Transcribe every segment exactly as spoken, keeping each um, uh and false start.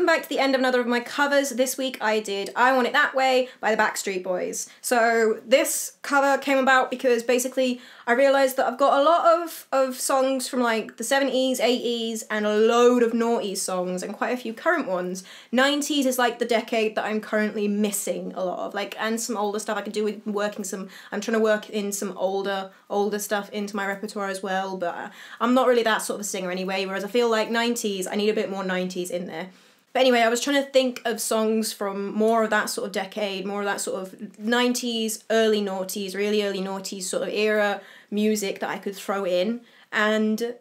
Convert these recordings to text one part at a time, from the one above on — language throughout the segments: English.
Back to the end of another of my covers. This week I did I Want It That Way by the Backstreet Boys. So this cover came about because basically I realised that I've got a lot of, of songs from like the seventies, eighties and a load of noughties songs and quite a few current ones. nineties is like the decade that I'm currently missing a lot of, like, and some older stuff I could do with working some, I'm trying to work in some older, older stuff into my repertoire as well, but I'm not really that sort of a singer anyway, whereas I feel like nineties, I need a bit more nineties in there. But anyway, I was trying to think of songs from more of that sort of decade, more of that sort of nineties, early noughties, really early noughties sort of era music that I could throw in. And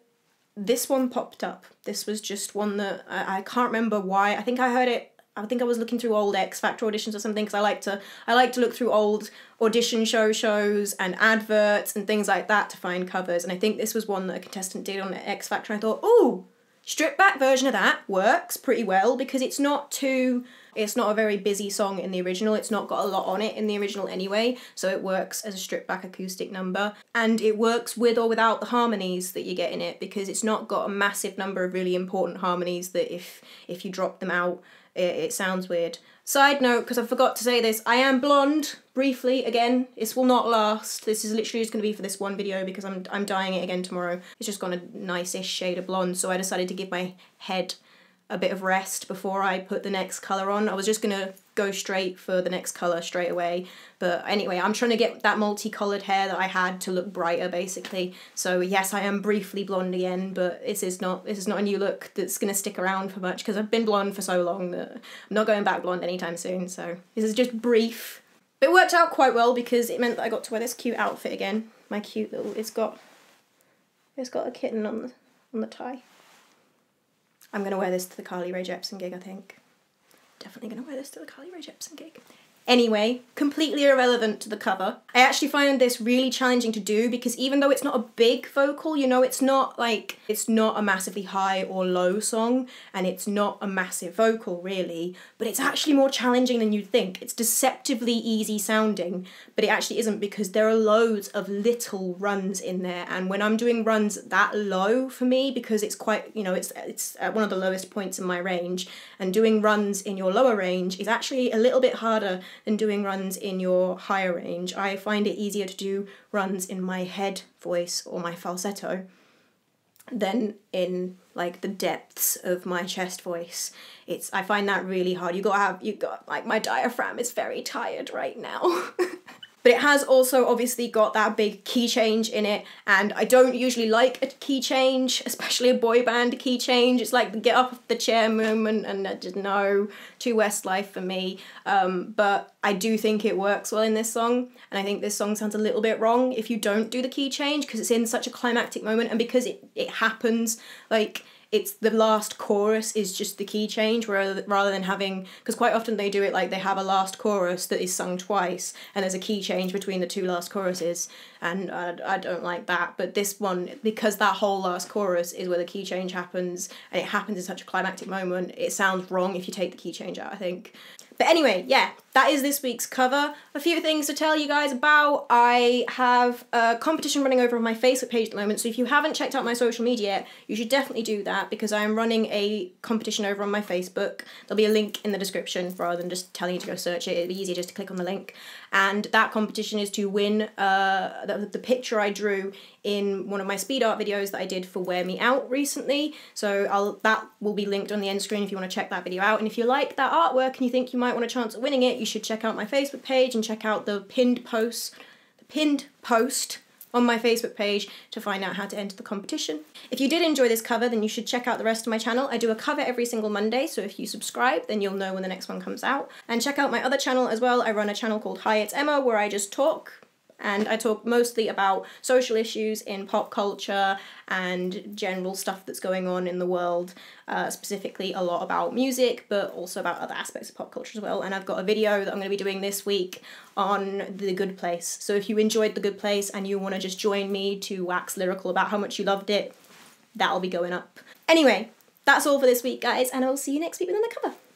this one popped up. This was just one that I, I can't remember why. I think I heard it, I think I was looking through old X Factor auditions or something, because I like to I like to look through old audition show shows and adverts and things like that to find covers. And I think this was one that a contestant did on X Factor and I thought, ooh, stripped back version of that works pretty well because it's not too, it's not a very busy song in the original, it's not got a lot on it in the original anyway, so it works as a stripped back acoustic number, and it works with or without the harmonies that you get in it because it's not got a massive number of really important harmonies that if, if you drop them out it, it sounds weird. Side note, because I forgot to say this, I am blonde, briefly, again, this will not last, this is literally just going to be for this one video because I'm, I'm dyeing it again tomorrow. It's just gone a nice-ish shade of blonde, so I decided to give my head a bit of rest before I put the next colour on. I was just going to go straight for the next colour straight away, but anyway, I'm trying to get that multicoloured hair that I had to look brighter, basically. So yes, I am briefly blonde again, but this is not, this is not a new look that's going to stick around for much because I've been blonde for so long that I'm not going back blonde anytime soon, so this is just brief. But it worked out quite well because it meant that I got to wear this cute outfit again. My cute little, it's got, it's got a kitten on the, on the tie. I'm going to wear this to the Carly Rae Jepsen gig, I think. Definitely going to wear this to the Carly Rae Jepsen gig. Anyway, completely irrelevant to the cover. I actually find this really challenging to do because even though it's not a big vocal, you know, it's not like, it's not a massively high or low song and it's not a massive vocal really, but it's actually more challenging than you'd think. It's deceptively easy sounding, but it actually isn't because there are loads of little runs in there, and when I'm doing runs that low for me, because it's quite, you know, it's, it's at one of the lowest points in my range, and doing runs in your lower range is actually a little bit harder than doing runs in your higher range. I find it easier to do runs in my head voice or my falsetto than in like the depths of my chest voice. It's, I find that really hard. You gotta have, you got like, my diaphragm is very tired right now. But it has also obviously got that big key change in it, and I don't usually like a key change, especially a boy band key change. It's like the get up off the chair moment, and I just, no, too Westlife for me. Um, but I do think it works well in this song, and I think this song sounds a little bit wrong if you don't do the key change because it's in such a climactic moment, and because it, it happens, like, it's the last chorus is just the key change rather, rather than having, because quite often they do it like they have a last chorus that is sung twice and there's a key change between the two last choruses, and I, I don't like that. But this one, because that whole last chorus is where the key change happens and it happens in such a climactic moment, it sounds wrong if you take the key change out, I think. But anyway, yeah, that is this week's cover. A few things to tell you guys about. I have a competition running over on my Facebook page at the moment, so if you haven't checked out my social media, you should definitely do that, because I am running a competition over on my Facebook. There'll be a link in the description rather than just telling you to go search it. It'd be easier just to click on the link. And that competition is to win uh, the, the picture I drew in one of my speed art videos that I did for Wear Me Out recently. So I'll, that will be linked on the end screen if you want to check that video out. And if you like that artwork and you think you might want a chance at winning it, you should check out my Facebook page and check out the pinned post, the pinned post on my Facebook page to find out how to enter the competition. If you did enjoy this cover, then you should check out the rest of my channel. I do a cover every single Monday, so if you subscribe, then you'll know when the next one comes out. And check out my other channel as well. I run a channel called Hi It's Emma, where I just talk, and I talk mostly about social issues in pop culture and general stuff that's going on in the world, uh, specifically a lot about music, but also about other aspects of pop culture as well. And I've got a video that I'm gonna be doing this week on The Good Place. So if you enjoyed The Good Place and you wanna just join me to wax lyrical about how much you loved it, that'll be going up. Anyway, that's all for this week, guys, and I'll see you next week with another cover.